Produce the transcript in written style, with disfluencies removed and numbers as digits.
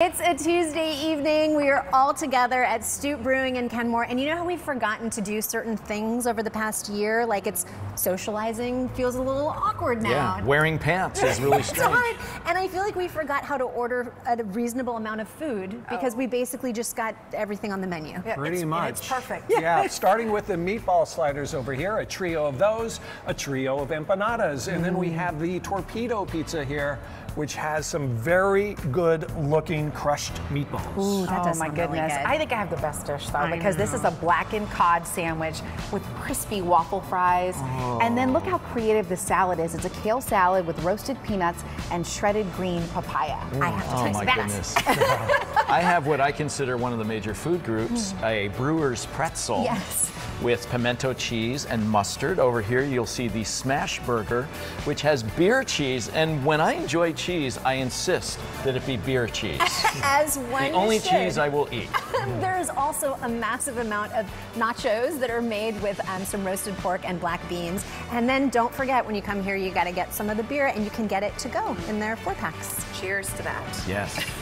It's a Tuesday evening. We are all together at Stoop Brewing in Kenmore, and you know how we've forgotten to do certain things over the past year? Like, it's socializing feels a little awkward now. Yeah, wearing pants is really strange. And I feel like we forgot how to order a reasonable amount of food because we basically just got everything on the menu. Yeah, Pretty much. It's perfect. Yeah, starting with the meatball sliders over here, a trio of those, a trio of empanadas, and then we have the Torpedo pizza here, which has some very good looking crushed meatballs. Ooh, that does my goodness. Really good. I think I have the best dish though because this is a blackened cod sandwich with crispy waffle fries. And then look how creative the salad is. It's a kale salad with roasted peanuts and shredded green papaya. Ooh. I have to try that. I have what I consider one of the major food groups, a brewer's pretzel. Yes. With pimento cheese and mustard. Over here you'll see the smash burger, which has beer cheese, and when I enjoy cheese I insist that it be beer cheese. As one the only should. Cheese I will eat. There is also a massive amount of nachos that are made with some roasted pork and black beans, and then don't forget when you come here you got to get some of the beer, and you can get it to go in their 4-packs. Cheers to that. Yes.